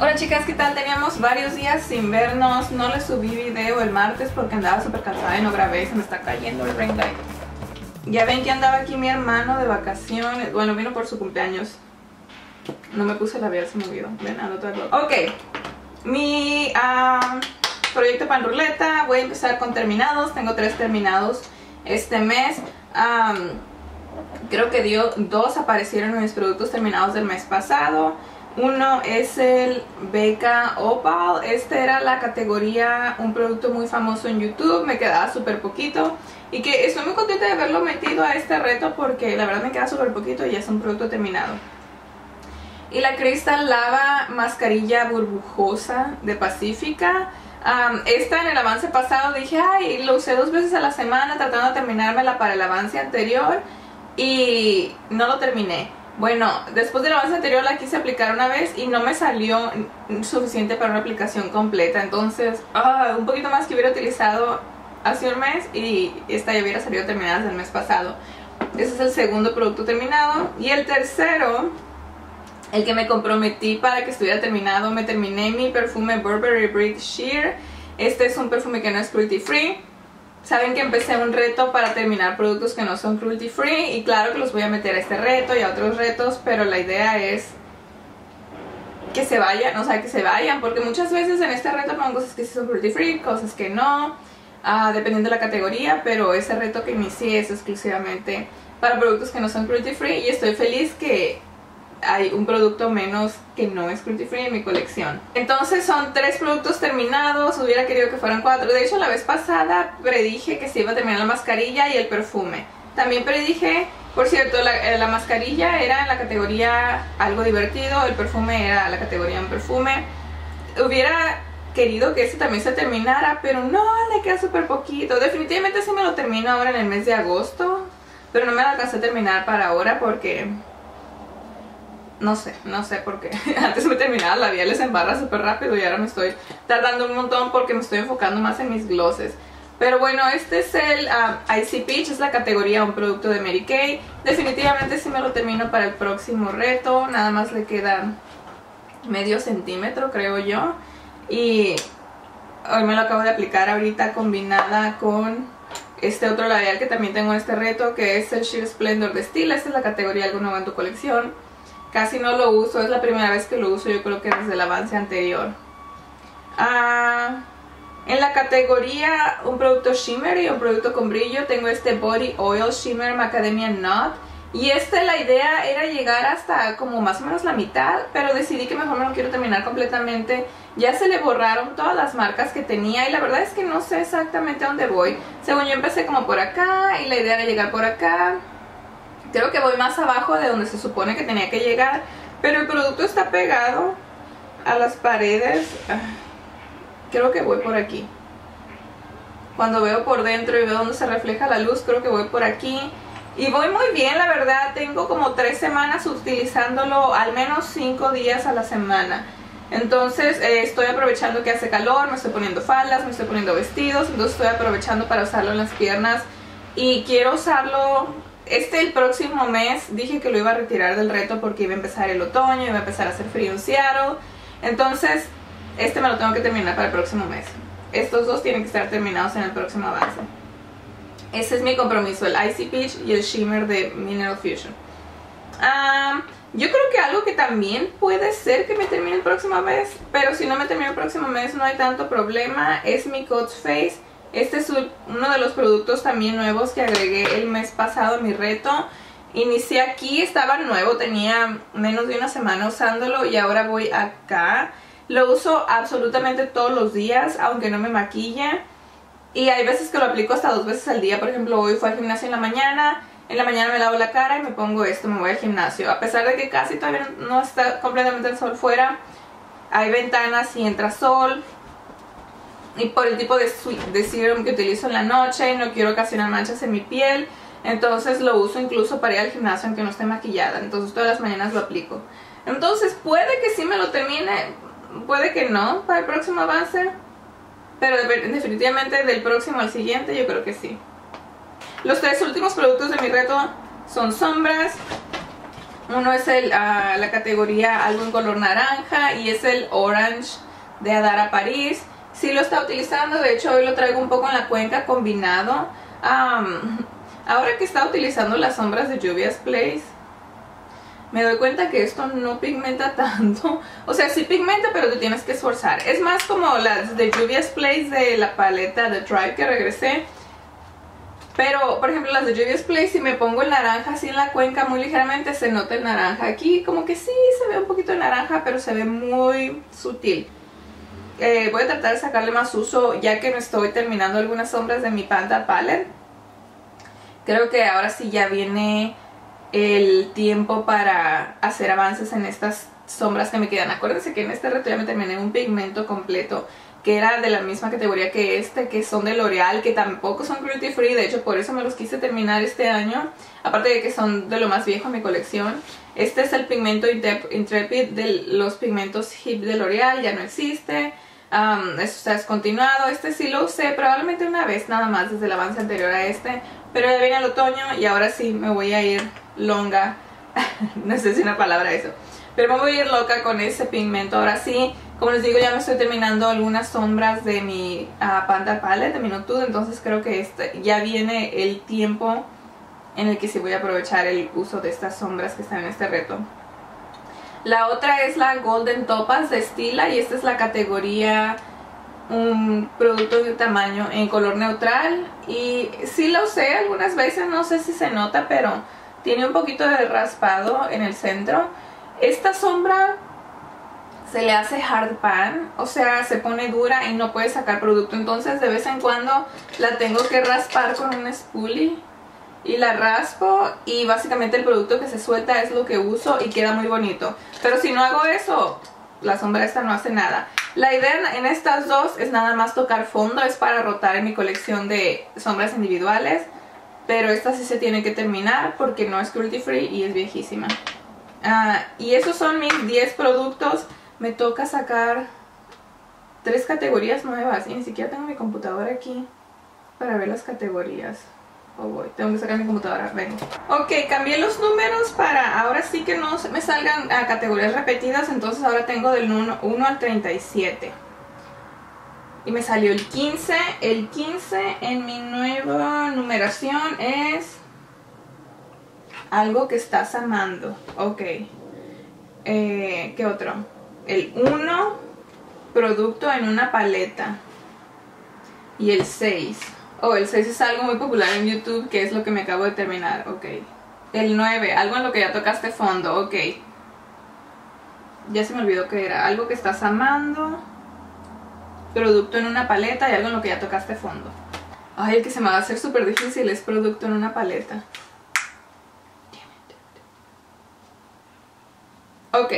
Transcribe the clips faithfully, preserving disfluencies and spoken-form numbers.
Hola chicas, ¿qué tal? Teníamos varios días sin vernos, no les subí video el martes porque andaba súper cansada y no grabé, se me está cayendo el ring light. Ya ven que andaba aquí mi hermano de vacaciones, bueno, vino por su cumpleaños. No me puse labial, se me olvidó, ven, ando todo el rato. Ok, mi uh, proyecto pan ruleta, voy a empezar con terminados, tengo tres terminados este mes. Um, creo que dio, dos aparecieron en mis productos terminados del mes pasado. Uno es el Becca Opal, esta era la categoría, un producto muy famoso en YouTube, me quedaba súper poquito. Y que estoy muy contenta de haberlo metido a este reto porque la verdad me queda súper poquito y ya es un producto terminado. Y la Crystal Lava Mascarilla Burbujosa de Pacífica. Um, esta en el avance pasado dije, ay, lo usé dos veces a la semana tratando de terminármela para el avance anterior y no lo terminé. Bueno, después del avance anterior la quise aplicar una vez y no me salió suficiente para una aplicación completa. Entonces, oh, un poquito más que hubiera utilizado hace un mes y esta ya hubiera salido terminada desde el mes pasado. Ese es el segundo producto terminado. Y el tercero, el que me comprometí para que estuviera terminado, me terminé mi perfume Burberry Brit Sheer. Este es un perfume que no es cruelty free. Saben que empecé un reto para terminar productos que no son cruelty free y claro que los voy a meter a este reto y a otros retos, pero la idea es que se vayan, o sea, que se vayan, porque muchas veces en este reto pongo cosas que sí son cruelty free, cosas que no, uh, dependiendo de la categoría, pero ese reto que inicié es exclusivamente para productos que no son cruelty free y estoy feliz que hay un producto menos que no es cruelty free en mi colección. Entonces son tres productos terminados, hubiera querido que fueran cuatro. De hecho la vez pasada predije que se iba a terminar la mascarilla y el perfume. También predije, por cierto, la, la mascarilla era en la categoría algo divertido, el perfume era la categoría un perfume. Hubiera querido que este también se terminara, pero no, le queda súper poquito. Definitivamente sí me lo termino ahora en el mes de agosto, pero no me lo alcancé a terminar para ahora porque... No sé, no sé por qué. Antes me terminaba labiales en barra súper rápido y ahora me estoy tardando un montón porque me estoy enfocando más en mis glosses. Pero bueno, este es el uh, Icy Peach, es la categoría un producto de Mary Kay. Definitivamente sí me lo termino para el próximo reto. Nada más le queda medio centímetro, creo yo. Y hoy me lo acabo de aplicar ahorita combinada con... este otro labial que también tengo en este reto, que es el Sheer Splendor de Stila. Esta es la categoría algo nuevo en tu colección. Casi no lo uso, es la primera vez que lo uso, yo creo que desde el avance anterior. Ah, en la categoría un producto shimmer y un producto con brillo tengo este Body Oil Shimmer Macadamia Nut. Y este, la idea era llegar hasta como más o menos la mitad, pero decidí que mejor me lo quiero terminar completamente. Ya se le borraron todas las marcas que tenía y la verdad es que no sé exactamente a dónde voy. Según yo empecé como por acá y la idea era llegar por acá. Creo que voy más abajo de donde se supone que tenía que llegar, pero el producto está pegado a las paredes. Creo que voy por aquí. Cuando veo por dentro y veo donde se refleja la luz, creo que voy por aquí. Y voy muy bien, la verdad. Tengo como tres semanas utilizándolo, al menos cinco días a la semana. Entonces eh, estoy aprovechando que hace calor, me estoy poniendo faldas, me estoy poniendo vestidos. Entonces estoy aprovechando para usarlo en las piernas y quiero usarlo... Este el próximo mes dije que lo iba a retirar del reto porque iba a empezar el otoño, iba a empezar a hacer frío en Seattle. Entonces, este me lo tengo que terminar para el próximo mes. Estos dos tienen que estar terminados en el próximo avance. Ese es mi compromiso, el Icy Peach y el Shimmer de Mineral Fusion. Um, yo creo que algo que también puede ser que me termine el próximo mes, pero si no me termino el próximo mes no hay tanto problema, es mi Coach Face. Este es uno de los productos también nuevos que agregué el mes pasado a mi reto. Inicié aquí, estaba nuevo, tenía menos de una semana usándolo y ahora voy acá. Lo uso absolutamente todos los días, aunque no me maquille. Y hay veces que lo aplico hasta dos veces al día. Por ejemplo, hoy fui al gimnasio en la mañana. En la mañana me lavo la cara y me pongo esto, me voy al gimnasio. A pesar de que casi todavía no está completamente el sol fuera, hay ventanas y entra sol. Y por el tipo de, de serum que utilizo en la noche, no quiero ocasionar manchas en mi piel. Entonces lo uso incluso para ir al gimnasio aunque no esté maquillada. Entonces todas las mañanas lo aplico. Entonces puede que sí me lo termine, puede que no para el próximo avance. Pero definitivamente del próximo al siguiente yo creo que sí. Los tres últimos productos de mi reto son sombras. Uno es el, uh, la categoría algo en color naranja y es el Orange de Adara París. Sí lo está utilizando, de hecho hoy lo traigo un poco en la cuenca combinado. Um, ahora que está utilizando las sombras de Juvia's Place, me doy cuenta que esto no pigmenta tanto. O sea, sí pigmenta, pero te tienes que esforzar. Es más como las de Juvia's Place de la paleta de Tribe que regresé. Pero, por ejemplo, las de Juvia's Place, si me pongo el naranja así en la cuenca muy ligeramente, se nota el naranja. Aquí como que sí se ve un poquito de naranja, pero se ve muy sutil. Eh, voy a tratar de sacarle más uso ya que no estoy terminando algunas sombras de mi Panda Palette. Creo que ahora sí ya viene el tiempo para hacer avances en estas sombras que me quedan. Acuérdense que en este reto ya me terminé un pigmento completo que era de la misma categoría que este, que son de L'Oreal, que tampoco son cruelty free, de hecho por eso me los quise terminar este año, aparte de que son de lo más viejo en mi colección. Este es el pigmento Intrepid de los pigmentos H I P de L'Oreal, ya no existe. Um, eso está descontinuado. Este sí lo usé probablemente una vez nada más desde el avance anterior a este, pero ya viene el otoño y ahora sí me voy a ir longa. No sé si una palabra eso, pero me voy a ir loca con ese pigmento. Ahora sí, como les digo, ya me estoy terminando algunas sombras de mi uh, Panda Palette, de mi Nude. Entonces creo que este, ya viene el tiempo en el que sí voy a aprovechar el uso de estas sombras que están en este reto. La otra es la Golden Topas de Stila y esta es la categoría un producto de tamaño en color neutral. Y sí la usé algunas veces, no sé si se nota, pero tiene un poquito de raspado en el centro. Esta sombra se le hace hard pan, o sea, se pone dura y no puede sacar producto. Entonces de vez en cuando la tengo que raspar con un spoolie. Y la raspo y básicamente el producto que se suelta es lo que uso y queda muy bonito. Pero si no hago eso, la sombra esta no hace nada. La idea en estas dos es nada más tocar fondo, es para rotar en mi colección de sombras individuales. Pero esta sí se tiene que terminar porque no es cruelty free y es viejísima. Uh, y esos son mis diez productos. Me toca sacar tres categorías nuevas y ni siquiera tengo mi computadora aquí para ver las categorías. Oh boy, tengo que sacar mi computadora, vengo. Ok, cambié los números para ahora sí que no me salgan a categorías repetidas. Entonces ahora tengo del uno al treinta y siete. Y me salió el quince. El quince en mi nueva numeración es algo que estás amando. Ok, eh, ¿qué otro? El uno, producto en una paleta. Y el seis. Oh, el seis es algo muy popular en YouTube, que es lo que me acabo de terminar, ok. El nueve, algo en lo que ya tocaste fondo, ok. Ya se me olvidó que era algo que estás amando, producto en una paleta y algo en lo que ya tocaste fondo. Ay, el que se me va a hacer súper difícil es producto en una paleta. Ok,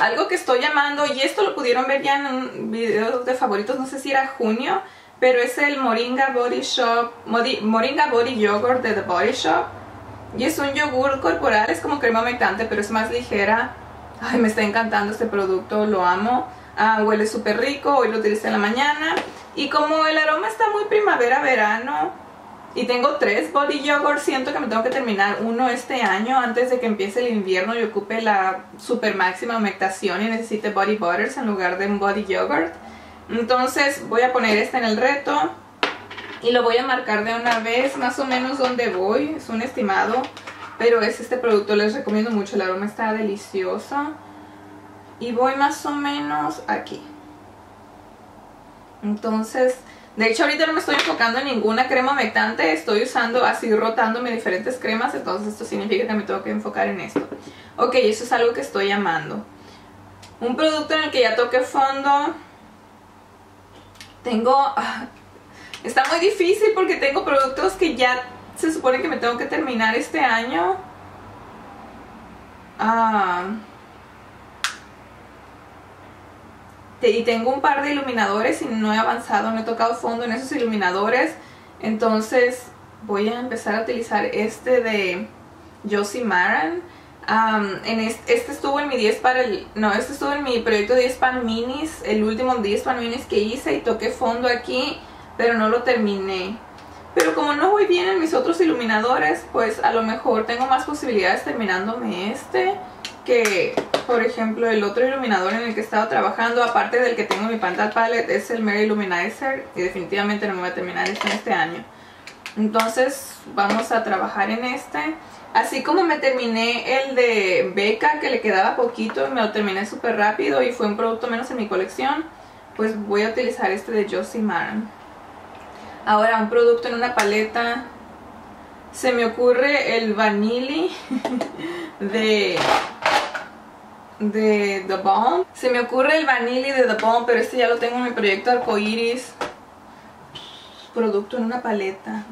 algo que estoy amando, y esto lo pudieron ver ya en un video de favoritos, no sé si era junio. Pero es el Moringa Body Shop, Moringa Body Yogurt de The Body Shop. Y es un yogur corporal, es como crema humectante, pero es más ligera. Ay, me está encantando este producto, lo amo. Ah, huele súper rico, hoy lo utilicé en la mañana. Y como el aroma está muy primavera-verano, y tengo tres Body Yogurt, siento que me tengo que terminar uno este año antes de que empiece el invierno y ocupe la super máxima humectación y necesite Body Butters en lugar de un Body Yogurt. Entonces voy a poner este en el reto y lo voy a marcar de una vez más o menos donde voy, es un estimado, pero es este producto, les recomiendo mucho, el aroma está delicioso y voy más o menos aquí. Entonces, de hecho ahorita no me estoy enfocando en ninguna crema humectante, estoy usando así, rotándome diferentes cremas, entonces esto significa que me tengo que enfocar en esto. Ok, eso es algo que estoy amando. Un producto en el que ya toqué fondo. Tengo, está muy difícil porque tengo productos que ya se supone que me tengo que terminar este año. Ah, y tengo un par de iluminadores y no he avanzado, no he tocado fondo en esos iluminadores. Entonces voy a empezar a utilizar este de Josie Maran. Um, en este, este estuvo en mi diez para el, no, este estuvo en mi proyecto diez pan minis, el último diez pan minis que hice y toqué fondo aquí, pero no lo terminé. Pero como no voy bien en mis otros iluminadores, pues a lo mejor tengo más posibilidades terminándome este. que, por ejemplo, el otro iluminador en el que estaba trabajando, aparte del que tengo en mi Panda Palette, es el Mega Illuminizer, y definitivamente no me voy a terminar esto en este año. Entonces vamos a trabajar en este. Así como me terminé el de Becca, que le quedaba poquito, me lo terminé súper rápido y fue un producto menos en mi colección, pues voy a utilizar este de Josie Maran. Ahora, un producto en una paleta. Se me ocurre el Vanilli de, de The Balm. Se me ocurre el Vanilli de The Balm, pero este ya lo tengo en mi proyecto Arcoiris. Producto en una paleta.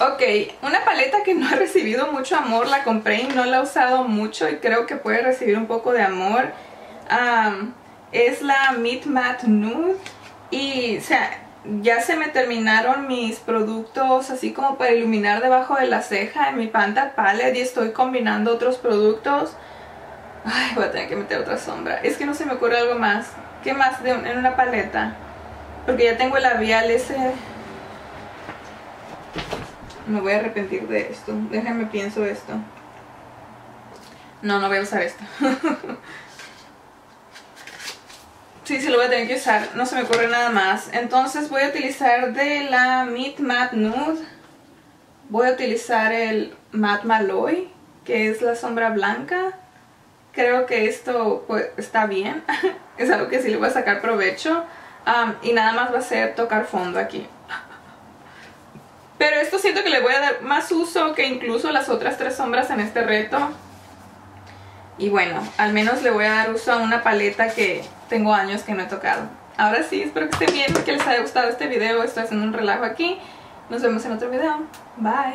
Ok, una paleta que no ha recibido mucho amor. La compré y no la he usado mucho, y creo que puede recibir un poco de amor. Um, es la Mid Matte Nude. Y, o sea, ya se me terminaron mis productos así como para iluminar debajo de la ceja en mi Panda Palette, y estoy combinando otros productos. Ay, voy a tener que meter otra sombra. Es que no se me ocurre algo más. ¿Qué más de un, en una paleta? Porque ya tengo el labial ese. Me voy a arrepentir de esto. Déjenme pienso esto. No, no voy a usar esto. Sí, sí lo voy a tener que usar, no se me ocurre nada más. Entonces voy a utilizar de la Mid Matte Nude, voy a utilizar el Matte Malloy, que es la sombra blanca. Creo que esto pues, está bien. Es algo que sí le voy a sacar provecho. Um, y nada más va a ser tocar fondo aquí. Pero esto siento que le voy a dar más uso que incluso las otras tres sombras en este reto. Y bueno, al menos le voy a dar uso a una paleta que tengo años que no he tocado. Ahora sí, espero que estén bien, que les haya gustado este video. Estoy haciendo un relajo aquí. Nos vemos en otro video. Bye.